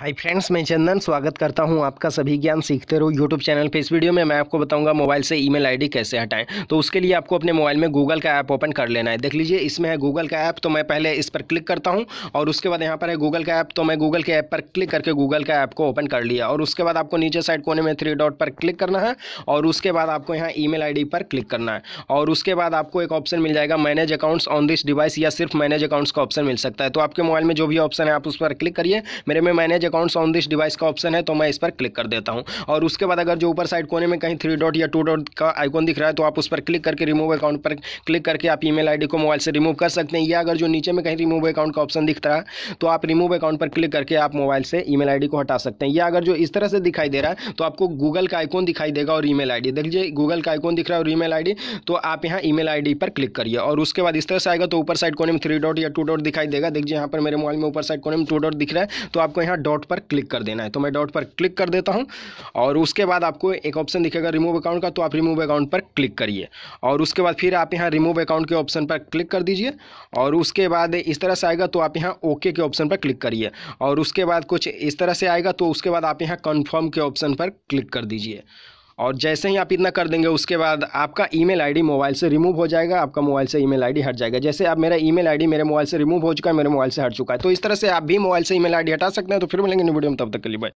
Hi friends, मैं चंदन स्वागत करता हूं आपका सभी ज्ञान सीखते रहो यूट्यूब चैनल पे। इस वीडियो में मैं आपको बताऊंगा मोबाइल से ईमेल आईडी कैसे हटाएं। तो उसके लिए आपको अपने मोबाइल में गूगल का ऐप ओपन कर लेना है। देख लीजिए, इसमें है गूगल का ऐप। तो मैं पहले इस पर क्लिक करता हूं और उसके बाद यहाँ पर है गूगल का ऐप। तो मैं गूगल के ऐप पर क्लिक करके गूगल का ऐप को ओपन कर लिया और उसके बाद आपको नीचे साइड कोने में 3 डॉट पर क्लिक करना है और उसके बाद आपको यहाँ ईमेल आईडी पर क्लिक करना है और उसके बाद आपको एक ऑप्शन मिल जाएगा manage accounts on this device या सिर्फ मैनेज अकाउंट्स का ऑप्शन मिल सकता है। तो आपके मोबाइल में जो भी ऑप्शन है आप उस पर क्लिक करिए। मेरे में manage accounts on this device का ऑप्शन है तो मैं इस पर क्लिक कर देता हूं और उसके बाद अगर जो ऊपर साइड कोने में कहीं 3 डॉट या 2 डॉट का आइकॉन दिख रहा है तो आप उस पर क्लिक करके रिमूव अकाउंट पर क्लिक करके आप ईमेल आईडी को मोबाइल से रिमूव कर सकते हैं। या अगर जो नीचे में कहीं रिमूव अकाउंट का ऑप्शन दिख रहा है तो आप रिमूव अकाउंट पर क्लिक करके आप मोबाइल से ईमेल आईडी को हटा सकते हैं। या अगर जो इस तरह से दिखाई दे रहा है तो आपको गूगल का आइकॉन दिखाई देगा और ईमेल आईडी। देख लीजिए, गूगल का आइकॉन दिख रहा है और ईमेल आईडी। तो आप यहाँ ईमेल आईडी पर क्लिक करिए और उसके बाद इस तरह से आएगा तो ऊपर साइड कोने में 3 डॉट या 2 डॉट दिखाई देगा। देखिए, यहाँ पर मेरे मोबाइल में ऊपर साइड कोने में 2 डॉट दिख रहा है तो आपको यहाँ डॉट पर क्लिक कर देना है। तो मैं डॉट पर क्लिक कर देता हूं और उसके बाद आपको एक ऑप्शन दिखेगा रिमूव अकाउंट का। तो आप रिमूव अकाउंट पर क्लिक करिए और उसके बाद फिर आप यहां रिमूव अकाउंट के ऑप्शन पर क्लिक कर दीजिए और उसके बाद इस तरह से आएगा तो आप यहां ओके के ऑप्शन पर क्लिक करिए और उसके बाद कुछ इस तरह से आएगा तो उसके बाद आप यहाँ कन्फर्म के ऑप्शन पर क्लिक कर दीजिए। और जैसे ही आप इतना कर देंगे उसके बाद आपका ईमेल आईडी मोबाइल से रिमूव हो जाएगा, आपका मोबाइल से ईमेल आईडी हट जाएगा। जैसे आप मेरा ईमेल आईडी मेरे मोबाइल से रिमूव हो चुका है, मेरे मोबाइल से हट चुका है। तो इस तरह से आप भी मोबाइल से ईमेल आईडी हटा सकते हैं। तो फिर मिलेंगे नई वीडियो में, तब तक के लिए बाय।